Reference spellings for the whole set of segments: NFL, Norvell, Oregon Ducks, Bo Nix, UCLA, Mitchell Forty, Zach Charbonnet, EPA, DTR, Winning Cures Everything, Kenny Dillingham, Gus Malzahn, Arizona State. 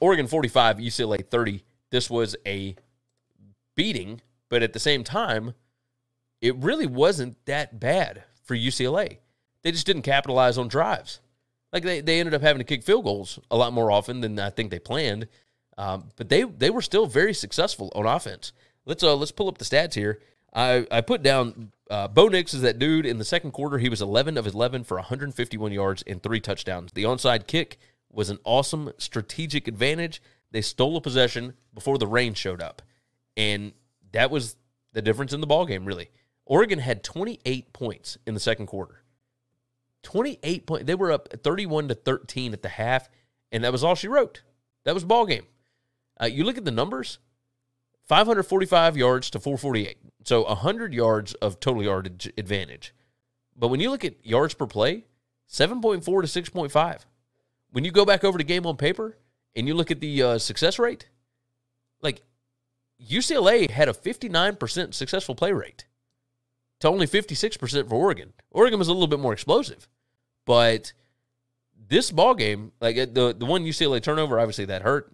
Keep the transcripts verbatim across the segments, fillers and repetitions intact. Oregon forty-five, U C L A thirty. This was a beating, but at the same time, it really wasn't that bad for U C L A. They just didn't capitalize on drives. Like, they, they ended up having to kick field goals a lot more often than I think they planned. Um, but they they were still very successful on offense. Let's uh, let's pull up the stats here. I, I put down uh, Bo Nix is that dude in the second quarter. He was eleven of eleven for one hundred fifty-one yards and three touchdowns. The onside kick was an awesome strategic advantage. They stole a possession before the rain showed up, and that was the difference in the ballgame, really. Oregon had twenty-eight points in the second quarter. twenty-eight points. They were up thirty-one to thirteen at the half, and that was all she wrote. That was ballgame. Uh, you look at the numbers, five hundred forty-five yards to four forty-eight. So one hundred yards of total yardage advantage. But when you look at yards per play, seven point four to six point five. When you go back over to game on paper and you look at the uh, success rate, like, U C L A had a fifty-nine percent successful play rate to only fifty-six percent for Oregon. Oregon was a little bit more explosive. But this ballgame, like the, the one U C L A turnover, obviously that hurt.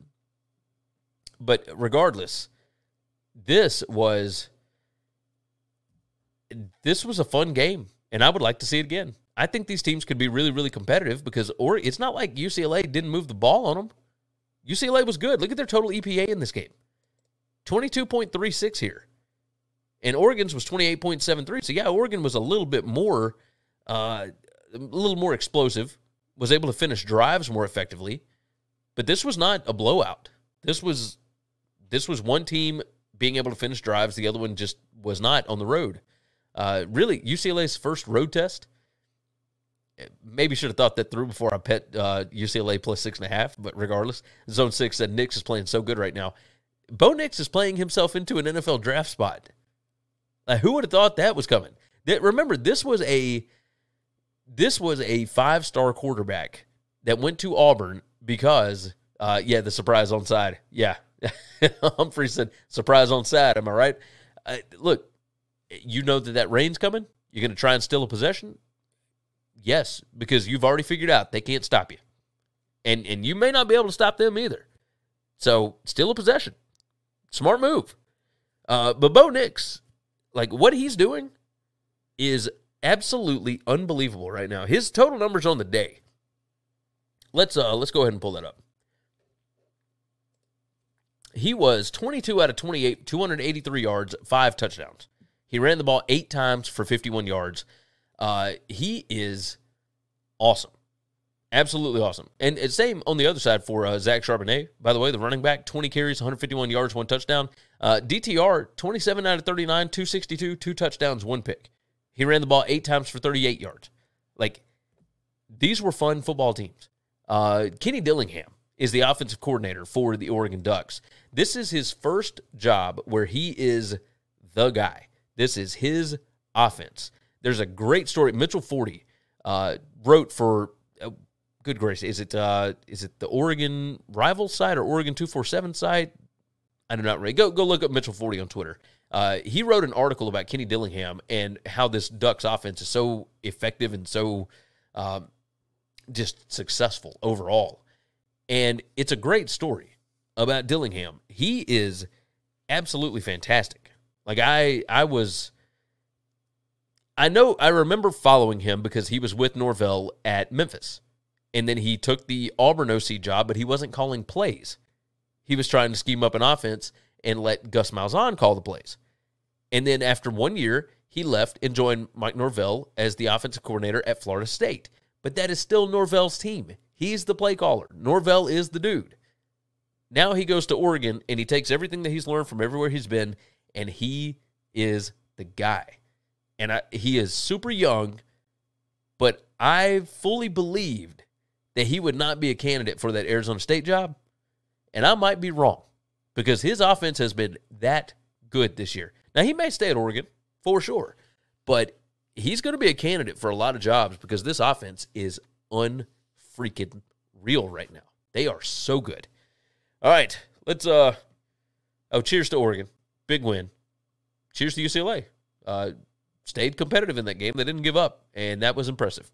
But regardless, this was this was a fun game, and I would like to see it again. I think these teams could be really, really competitive because or it's not like U C L A didn't move the ball on them. U C L A was good. Look at their total E P A in this game, twenty-two point three six here, and Oregon's was twenty-eight point seven three. So, yeah, Oregon was a little bit more, uh, a little more explosive, was able to finish drives more effectively, but this was not a blowout. This was this was one team being able to finish drives. The other one just was not on the road. Uh, really, U C L A's first road test, maybe should have thought that through before I pet uh, U C L A plus six and a half, but regardless, Zone six said Nix is playing so good right now. Bo Nix is playing himself into an N F L draft spot. Like, who would have thought that was coming? That, remember, this was a this was a five-star quarterback that went to Auburn because, uh, yeah, the surprise onside. Yeah. Humphrey said, surprise onside, am I right? Uh, look, you know that that rain's coming. You're going to try and steal a possession? Yes, because you've already figured out they can't stop you. And and you may not be able to stop them either. So, steal a possession. Smart move. Uh, but Bo Nix, like, what he's doing is absolutely unbelievable right now. His total numbers on the day. Let's uh, let's go ahead and pull that up. He was twenty-two out of twenty-eight, two hundred eighty-three yards, five touchdowns. He ran the ball eight times for fifty-one yards. Uh, he is awesome. Absolutely awesome. And it's same on the other side for uh, Zach Charbonnet. By the way, the running back, twenty carries, one hundred fifty-one yards, one touchdown. Uh, D T R, twenty-seven out of thirty-nine, two sixty-two, two touchdowns, one pick. He ran the ball eight times for thirty-eight yards. Like, these were fun football teams. Uh, Kenny Dillingham is the offensive coordinator for the Oregon Ducks. This is his first job where he is the guy. This is his offense. There's a great story. Mitchell Forty uh, wrote for, uh, good grace, is it uh, is it the Oregon Rival site or Oregon two forty-seven site? I do not know. Go, go look up Mitchell Forty on Twitter. Uh, he wrote an article about Kenny Dillingham and how this Ducks offense is so effective and so um, just successful overall. And it's a great story about Dillingham. He is absolutely fantastic. Like, I I was, I know, I remember following him because he was with Norvell at Memphis. And then he took the Auburn O C job, but he wasn't calling plays. He was trying to scheme up an offense and let Gus Malzahn call the plays. And then after one year, he left and joined Mike Norvell as the offensive coordinator at Florida State. But that is still Norvell's team. He's the play caller. Norvell is the dude. Now he goes to Oregon, and he takes everything that he's learned from everywhere he's been, and he is the guy. And I, he is super young, but I fully believed that he would not be a candidate for that Arizona State job, and I might be wrong because his offense has been that good this year. Now, he may stay at Oregon for sure, but he's going to be a candidate for a lot of jobs because this offense is unfreaking real right now. They are so good. All right, let's uh, – oh, cheers to Oregon. Big win. Cheers to U C L A. Uh, stayed competitive in that game. They didn't give up, and that was impressive.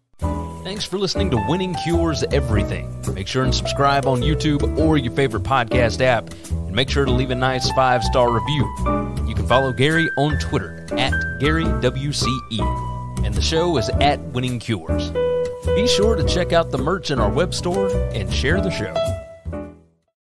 Thanks for listening to Winning Cures Everything. Make sure and subscribe on YouTube or your favorite podcast app, and make sure to leave a nice five-star review. You can follow Gary on Twitter at Gary W C E, and the show is at Winning Cures. Be sure to check out the merch in our web store and share the show.